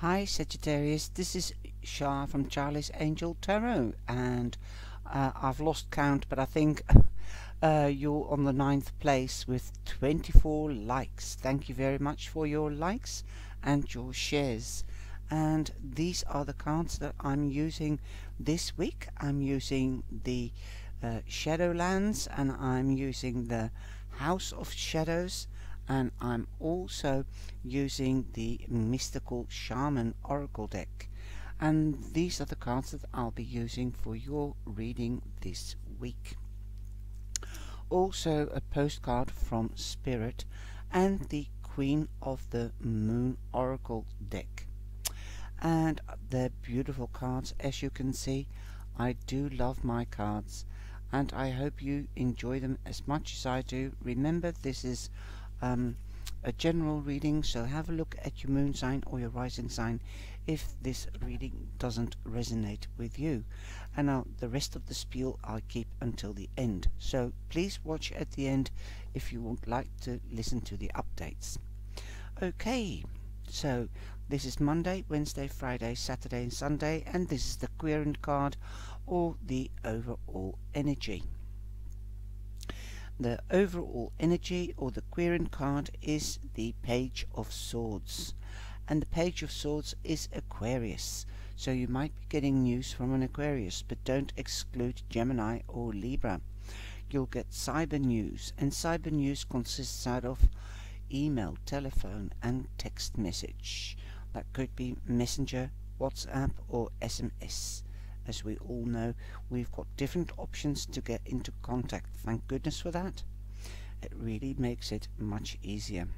Hi Sagittarius, this is Shah from Charlie's Angel Tarot, and I've lost count, but I think you're on the 9th place with 24 likes. Thank you very much for your likes and your shares. And these are the cards that I'm using this week. I'm using the Shadowlands, and I'm using the House of Shadows, and I'm also using the Mystical Shaman Oracle Deck. And these are the cards that I'll be using for your reading this week. Also a postcard from Spirit and the Queen of the Moon Oracle Deck. And they're beautiful cards, as you can see. I do love my cards, and I hope you enjoy them as much as I do. Remember, this is a general reading, so have a look at your moon sign or your rising sign if this reading doesn't resonate with you. And now the rest of the spiel I'll keep until the end, so please watch at the end if you would like to listen to the updates. Okay, so this is Monday, Wednesday, Friday, Saturday and Sunday, and this is the querent card, or the overall energy. The overall energy, or the querent card, is the Page of Swords, and the Page of Swords is Aquarius, so you might be getting news from an Aquarius, but don't exclude Gemini or Libra. You'll get cyber news, and cyber news consists out of email, telephone and text message. That could be Messenger, WhatsApp or SMS. As we all know, we've got different options to get into contact. Thank goodness for that. It really makes it much easier.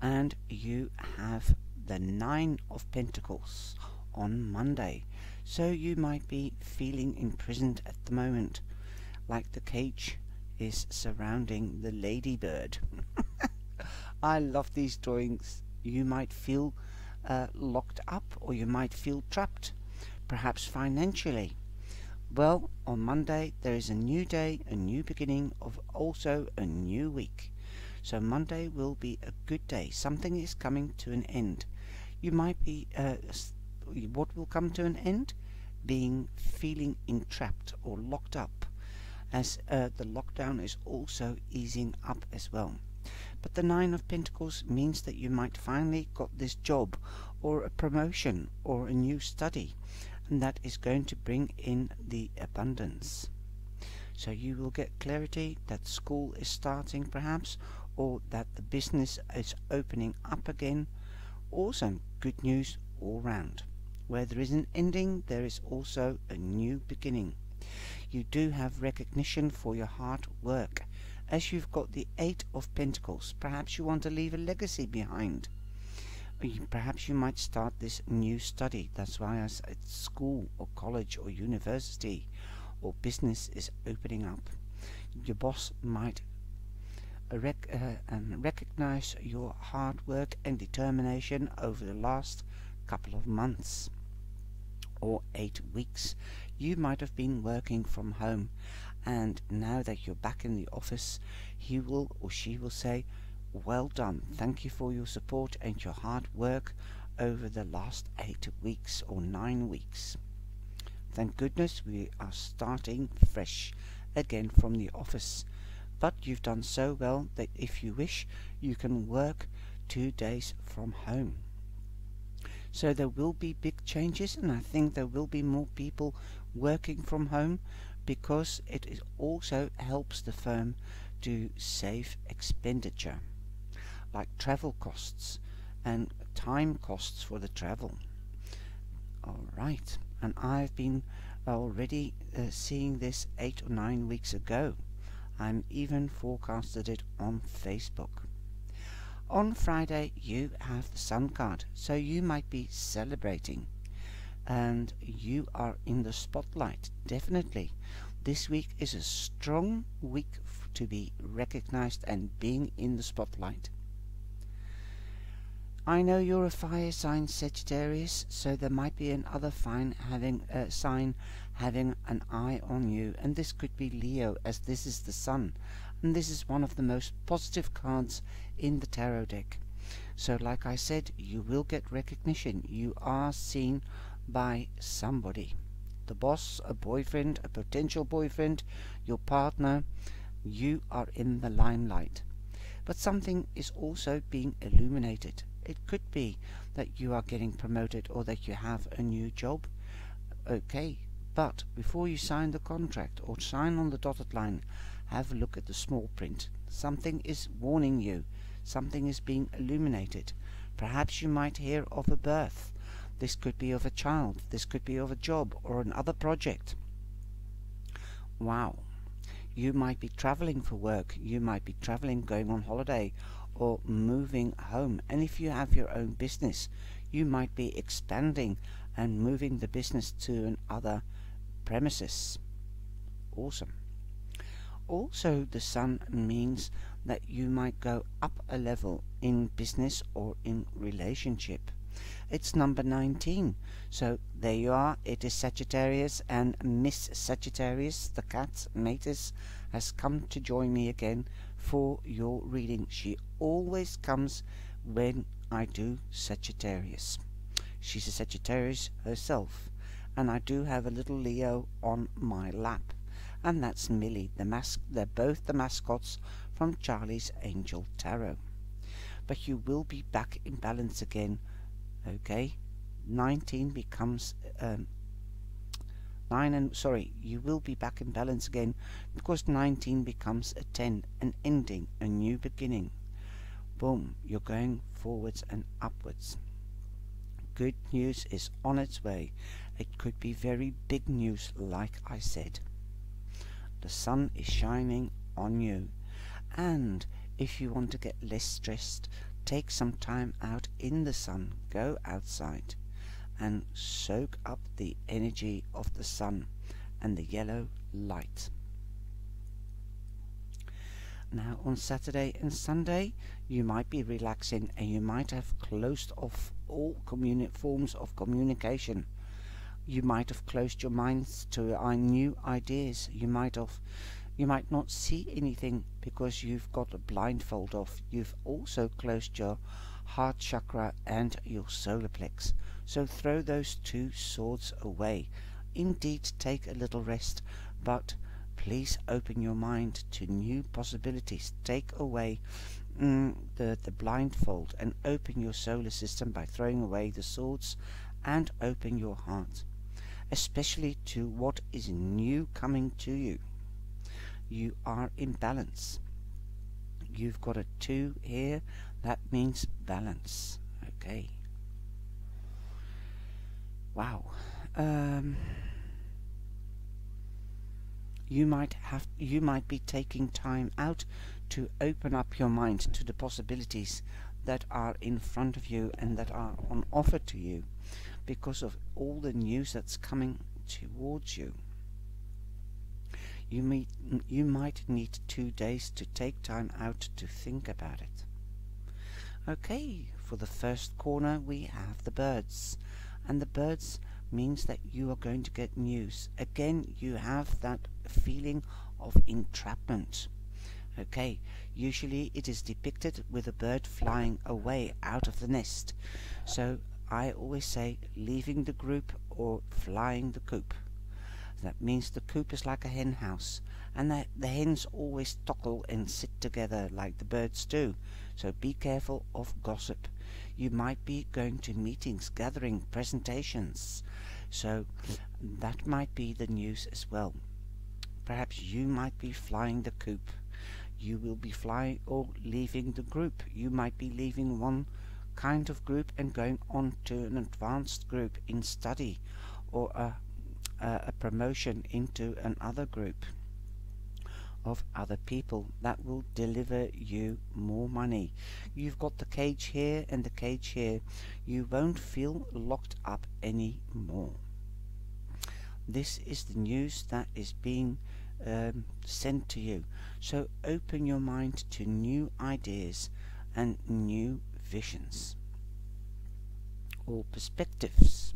And you have the 9 of Pentacles on Monday, so you might be feeling imprisoned at the moment, like the cage is surrounding the ladybird. I love these drawings. You might feel locked up, or you might feel trapped, perhaps financially. Well, on Monday there is a new day, a new beginning of also a new week. So Monday will be a good day. Something is coming to an end. You might be what will come to an end? Being feeling entrapped or locked up, as the lockdown is also easing up as well. But the 9 of Pentacles means that you might finally got this job, or a promotion, or a new study, and that is going to bring in the abundance. So you will get clarity that school is starting perhaps, or that the business is opening up again. Awesome, good news all round. Where there is an ending, there is also a new beginning. You do have recognition for your hard work, as you've got the 8 of Pentacles. Perhaps you want to leave a legacy behind. Perhaps you might start this new study. That's why I said school or college or university or business is opening up. Your boss might recognize your hard work and determination over the last couple of months or 8 weeks. You might have been working from home, and now that you're back in the office, he will or she will say, well done, thank you for your support and your hard work over the last 8 weeks or 9 weeks. Thank goodness we are starting fresh again from the office. But you've done so well that if you wish, you can work 2 days from home. So there will be big changes, and I think there will be more people working from home, because it is also helps the firm to save expenditure, like travel costs and time costs for the travel. All right, and I've been already seeing this 8 or 9 weeks ago. I'm even forecasted it on Facebook. On Friday you have the Sun card, so you might be celebrating, and you are in the spotlight, definitely. This week is a strong week to be recognized and being in the spotlight. I know you're a fire sign, Sagittarius, so there might be another sign having an eye on you, and this could be Leo, as this is the Sun, and this is one of the most positive cards in the tarot deck. So like I said, you will get recognition. You are seen by somebody. The boss, a boyfriend, a potential boyfriend, your partner. You are in the limelight. But something is also being illuminated. It could be that you are getting promoted or that you have a new job. Okay, but before you sign the contract or sign on the dotted line, have a look at the small print. Something is warning you. Something is being illuminated. Perhaps you might hear of a birth. This could be of a child. This could be of a job or another project. Wow. You might be traveling for work. You might be traveling, going on holiday, or moving home. And if you have your own business, you might be expanding and moving the business to another premises. Awesome. Also, the sun means that you might go up a level in business or in relationship. It's number 19. So there you are. It is Sagittarius, and Miss Sagittarius, the cat, Matus, has come to join me again for your reading. She always comes when I do Sagittarius. She's a Sagittarius herself, and I do have a little Leo on my lap, and that's Millie. They're both the mascots from Charlie's Angel Tarot. But you will be back in balance again. Okay, 19 becomes 9, and sorry, you will be back in balance again, because 19 becomes a 10, an ending, a new beginning. Boom, you're going forwards and upwards. Good news is on its way. It could be very big news, like I said. The sun is shining on you, and if you want to get less stressed, take some time out in the sun. Go outside and soak up the energy of the sun and the yellow light. Now on Saturday and Sunday you might be relaxing, and you might have closed off all forms of communication. You might have closed your minds to new ideas. You might not see anything because you've got a blindfold off. You've also closed your heart chakra and your solar plex. So throw those two swords away. Indeed, take a little rest, but please open your mind to new possibilities. Take away the blindfold and open your solar system by throwing away the swords, and open your heart, especially to what is new coming to you. You are in balance. You've got a 2 here. That means balance. Okay. Wow. You might be taking time out to open up your mind to the possibilities that are in front of you and that are on offer to you, because of all the news that's coming towards you. You might need 2 days to take time out to think about it. Okay, for the first corner we have the birds, and the birds means that you are going to get news. Again, you have that feeling of entrapment. Okay, usually it is depicted with a bird flying away out of the nest. So I always say leaving the group or flying the coop. That means the coop is like a hen house, and that the hens always talk and sit together like the birds do. So be careful of gossip. You might be going to meetings, gathering, presentations. So that might be the news as well. Perhaps you might be flying the coop. You will be flying or leaving the group. You might be leaving one kind of group and going on to an advanced group in study, or a promotion into another group of other people that will deliver you more money. You've got the cage here and the cage here. You won't feel locked up anymore. This is the news that is being sent to you. So open your mind to new ideas and new visions or perspectives.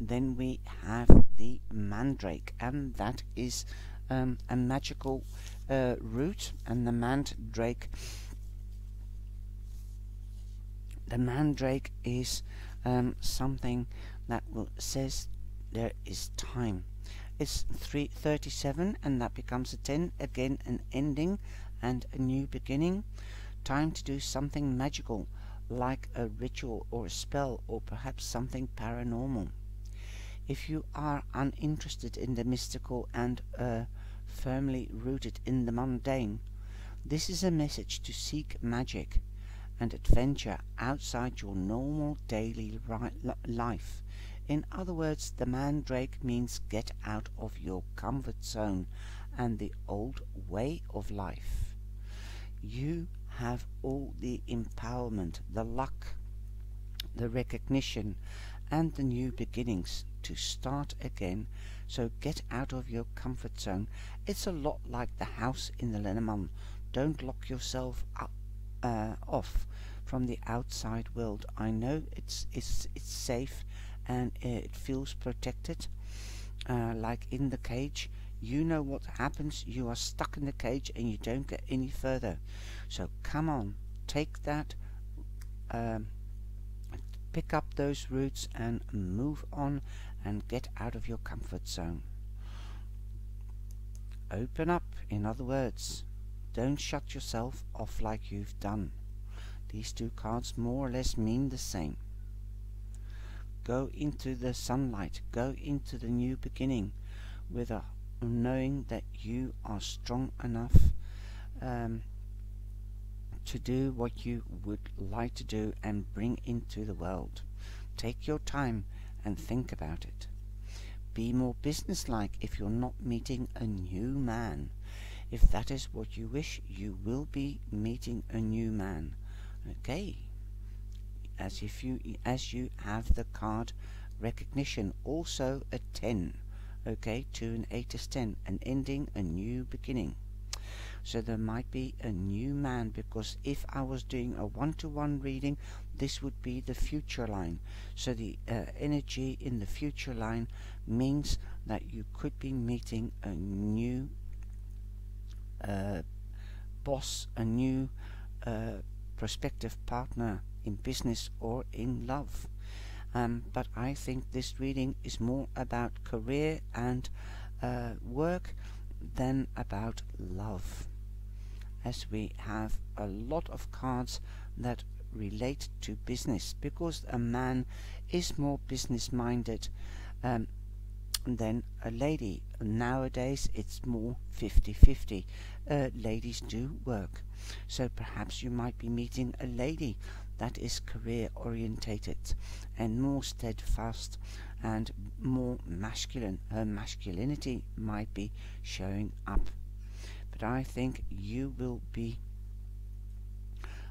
Then we have the mandrake, and that is a magical root, and the mandrake the mandrake is something that says there is time. It's 337 and that becomes a 10, again an ending and a new beginning. Time to do something magical, like a ritual or a spell, or perhaps something paranormal. If you are uninterested in the mystical and firmly rooted in the mundane, this is a message to seek magic and adventure outside your normal daily life. In other words, the mandrake means get out of your comfort zone and the old way of life. You have all the empowerment, the luck, the recognition and the new beginnings to start again, so get out of your comfort zone. It's a lot like the house in the Lenormand. Don't lock yourself up, off from the outside world. I know it's safe and it feels protected, like in the cage. You know what happens, you are stuck in the cage and you don't get any further. So come on, take that, pick up those roots and move on and get out of your comfort zone. Open up, in other words, don't shut yourself off like you've done. These two cards more or less mean the same. Go into the sunlight, go into the new beginning with a knowing that you are strong enough to do what you would like to do and bring into the world. Take your time and think about it. Be more businesslike. If you're not meeting a new man, if that is what you wish, you will be meeting a new man, okay? As you have the card recognition, also a 10. Okay, 2 and 8 is 10, an ending, a new beginning. So there might be a new man, because if I was doing a one-to-one reading, this would be the future line. So the energy in the future line means that you could be meeting a new boss, a new prospective partner in business or in love. But I think this reading is more about career and work than about love, as we have a lot of cards that relate to business, because a man is more business minded than a lady. Nowadays it's more 50-50. Ladies do work, so perhaps you might be meeting a lady that is career orientated and more steadfast and more masculine. Her masculinity might be showing up, but I think you will be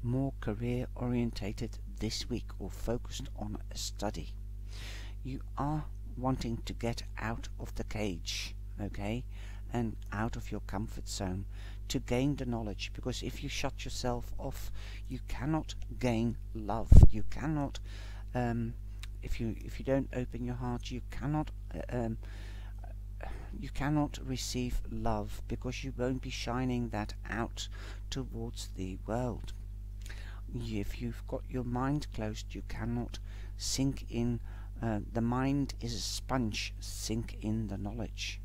more career orientated this week, or focused on a study. You are wanting to get out of the cage, okay, and out of your comfort zone to gain the knowledge, because if you shut yourself off, you cannot gain love. You cannot, if you don't open your heart, you cannot receive love, because you won't be shining that out towards the world. If you've got your mind closed, you cannot sink in. The mind is a sponge, sink in the knowledge.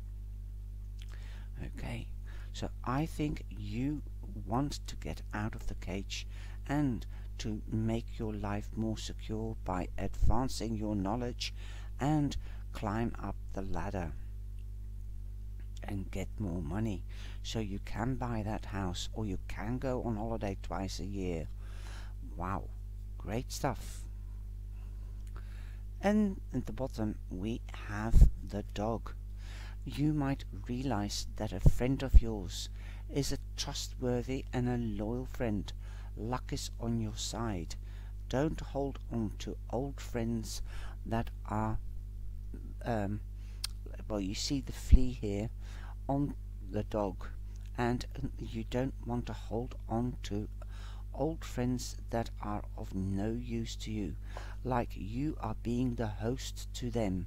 Okay, so I think you want to get out of the cage and to make your life more secure by advancing your knowledge and climb up the ladder and get more money, so you can buy that house or you can go on holiday twice a year. Wow, great stuff. And at the bottom we have the dog. You might realize that a friend of yours is a trustworthy and a loyal friend. Luck is on your side. Don't hold on to old friends that are, well, you see the flea here on the dog, and you don't want to hold on to old friends that are of no use to you, like you are being the host to them.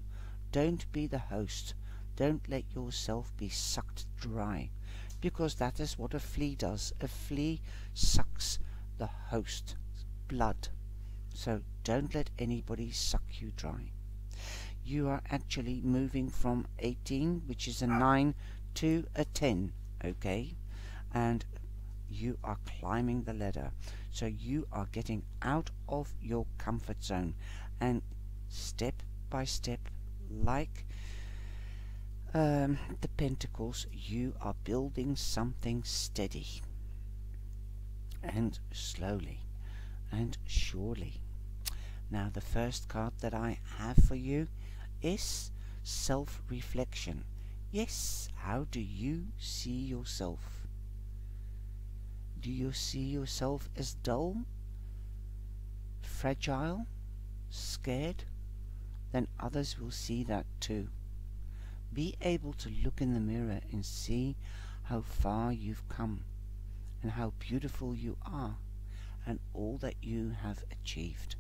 Don't be the host. Don't let yourself be sucked dry, because that is what a flea does. A flea sucks the host's blood, So don't let anybody suck you dry. You are actually moving from 18, which is a 9, to a 10, okay? And you are climbing the ladder. So you are getting out of your comfort zone. And step by step, like the Pentacles, you are building something steady. And slowly and surely. Now the first card that I have for you is self-reflection. Yes, how do you see yourself? Do you see yourself as dull, fragile, scared? Then others will see that too. Be able to look in the mirror and see how far you've come and how beautiful you are and all that you have achieved.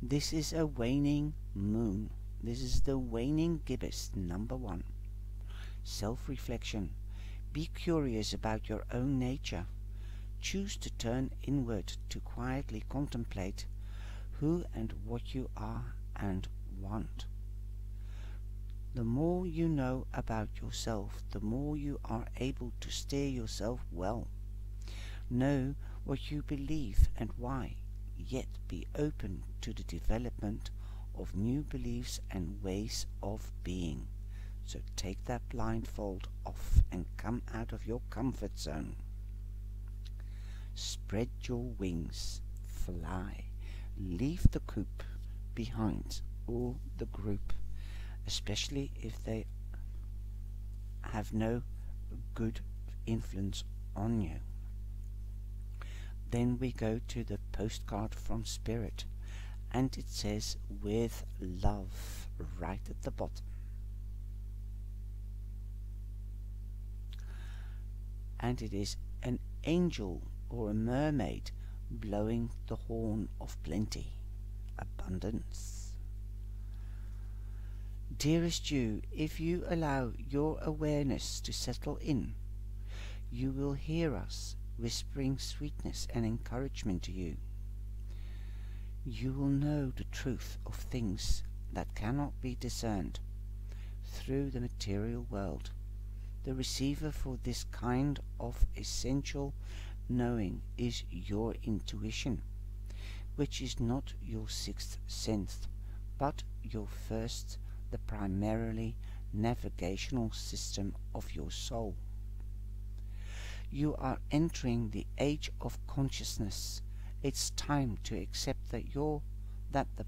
This is a waning moon. This is the waning gibbous, number 1. Self-reflection. Be curious about your own nature. Choose to turn inward to quietly contemplate who and what you are and want. The more you know about yourself, the more you are able to steer yourself well. Know what you believe and why, yet be open to the development of new beliefs and ways of being. So take that blindfold off and come out of your comfort zone. Spread your wings, fly, leave the coop behind, or the group, especially if they have no good influence on you. Then we go to the postcard from Spirit, and it says with love right at the bottom. And it is an angel or a mermaid blowing the horn of plenty, abundance. Dearest you, if you allow your awareness to settle in, you will hear us whispering sweetness and encouragement to you. You will know the truth of things that cannot be discerned through the material world. The receiver for this kind of essential knowing is your intuition, which is not your sixth sense, but your first, the primarily navigational system of your soul. You are entering the age of consciousness. It's time to accept that the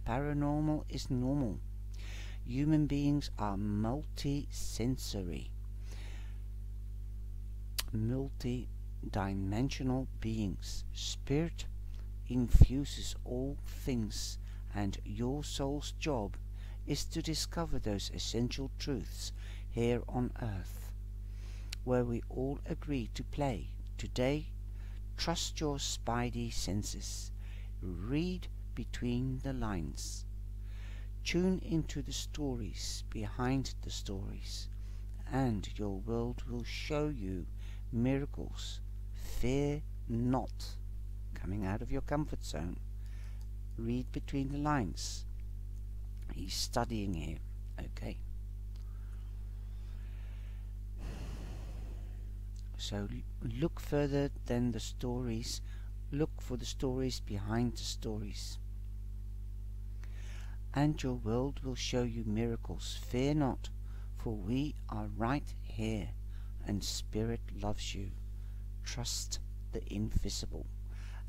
paranormal is normal. Human beings are multi-sensory, multi-dimensional beings. Spirit infuses all things, and your soul's job is to discover those essential truths here on earth, where we all agree to play. Today, trust your spidey senses. Read between the lines. Tune into the stories behind the stories, and your world will show you miracles. Fear not. Coming out of your comfort zone. Read between the lines. He's studying here. Okay. So look further than the stories. Look for the stories behind the stories. And your world will show you miracles. Fear not, for we are right here, and Spirit loves you. Trust the invisible.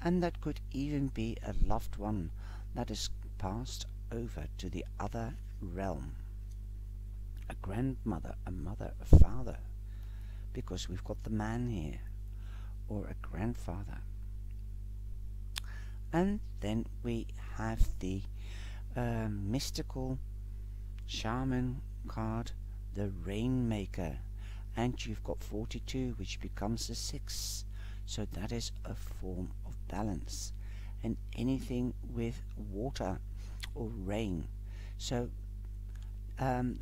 And that could even be a loved one that has passed over to the other realm. A grandmother, a mother, a father. Because we've got the man here, or a grandfather. And then we have the mystical shaman card, the rainmaker, and you've got 42, which becomes a 6, so that is a form of balance, and anything with water or rain. So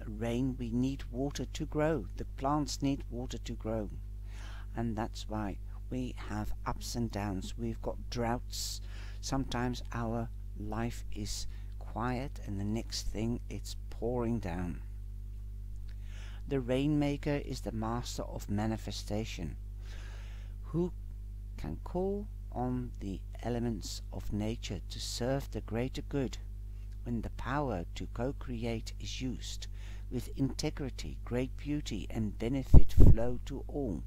rain, we need water to grow. The plants need water to grow, and that's why we have ups and downs. We've got droughts, Sometimes our life is quiet and the next thing it's pouring down. The rainmaker is the master of manifestation, who can call on the elements of nature to serve the greater good. When the power to co-create is used with integrity, great beauty and benefit flow to all.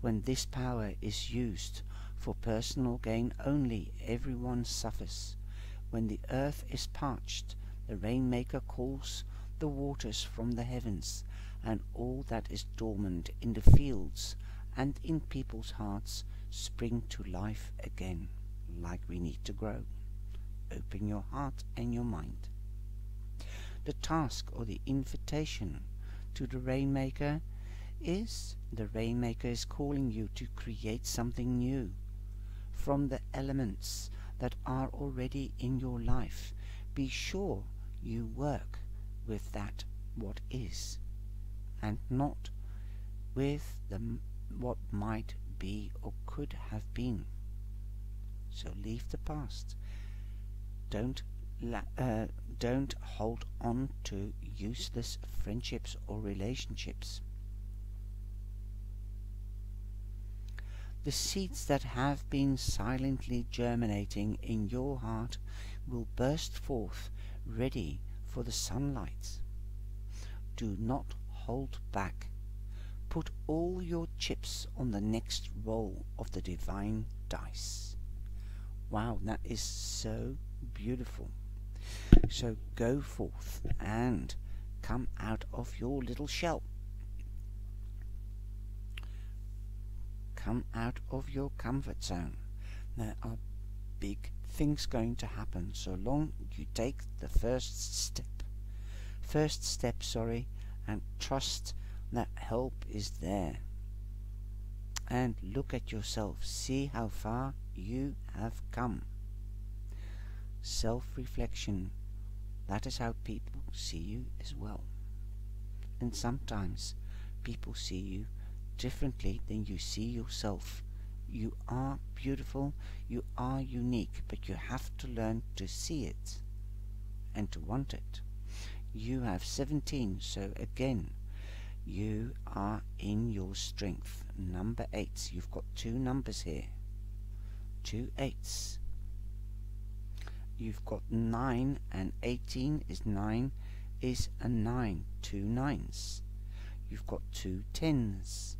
When this power is used for personal gain only, everyone suffers. When the earth is parched, the rainmaker calls the waters from the heavens, and all that is dormant in the fields and in people's hearts spring to life again, like we need to grow. Open your heart and your mind. The task or the invitation to the rainmaker is, the rainmaker is calling you to create something new from the elements that are already in your life. Be sure you work with that what is, and not with what might be or could have been. So leave the past. Don't hold on to useless friendships or relationships. The seeds that have been silently germinating in your heart will burst forth, ready for the sunlight. Do not hold back. Put all your chips on the next roll of the divine dice. Wow, that is so beautiful. So go forth and come out of your little shell. Come out of your comfort zone. There are big things going to happen so long you take the first step, and trust that help is there. And look at yourself, see how far you have come. Self-reflection, that is how people see you as well. And sometimes people see you differently than you see yourself. You are beautiful, you are unique, but you have to learn to see it and to want it. You have 17, so again, you are in your strength. Number 8. You've got two numbers here. 2 8s. You've got 9 and 18 is 9 is a 9. 2 9s. You've got 2 10s.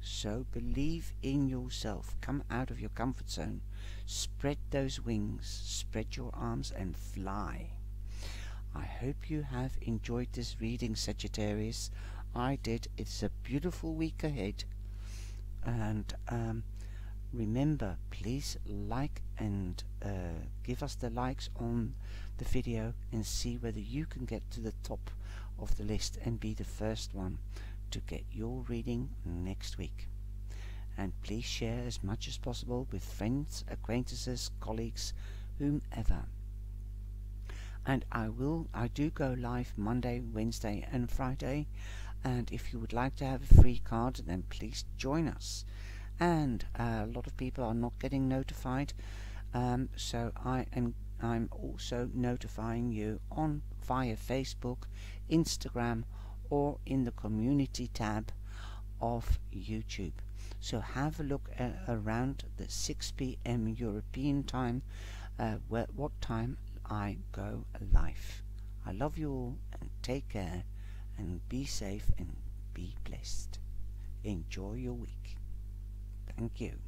So believe in yourself. Come out of your comfort zone. Spread those wings. Spread your arms and fly. I hope you have enjoyed this reading, Sagittarius. I did. It's a beautiful week ahead. And remember, please like and give us the likes on the video and see whether you can get to the top of the list and be the first one to get your reading next week. And please share as much as possible with friends, acquaintances, colleagues, whomever. And I do go live Monday, Wednesday and Friday, and if you would like to have a free card, then please join us. And a lot of people are not getting notified, so I'm also notifying you on via Facebook, Instagram, or in the community tab of YouTube. So have a look at around the 6 p.m. European time, what time I go live. I love you all, and take care, and be safe, and be blessed. Enjoy your week. Thank you.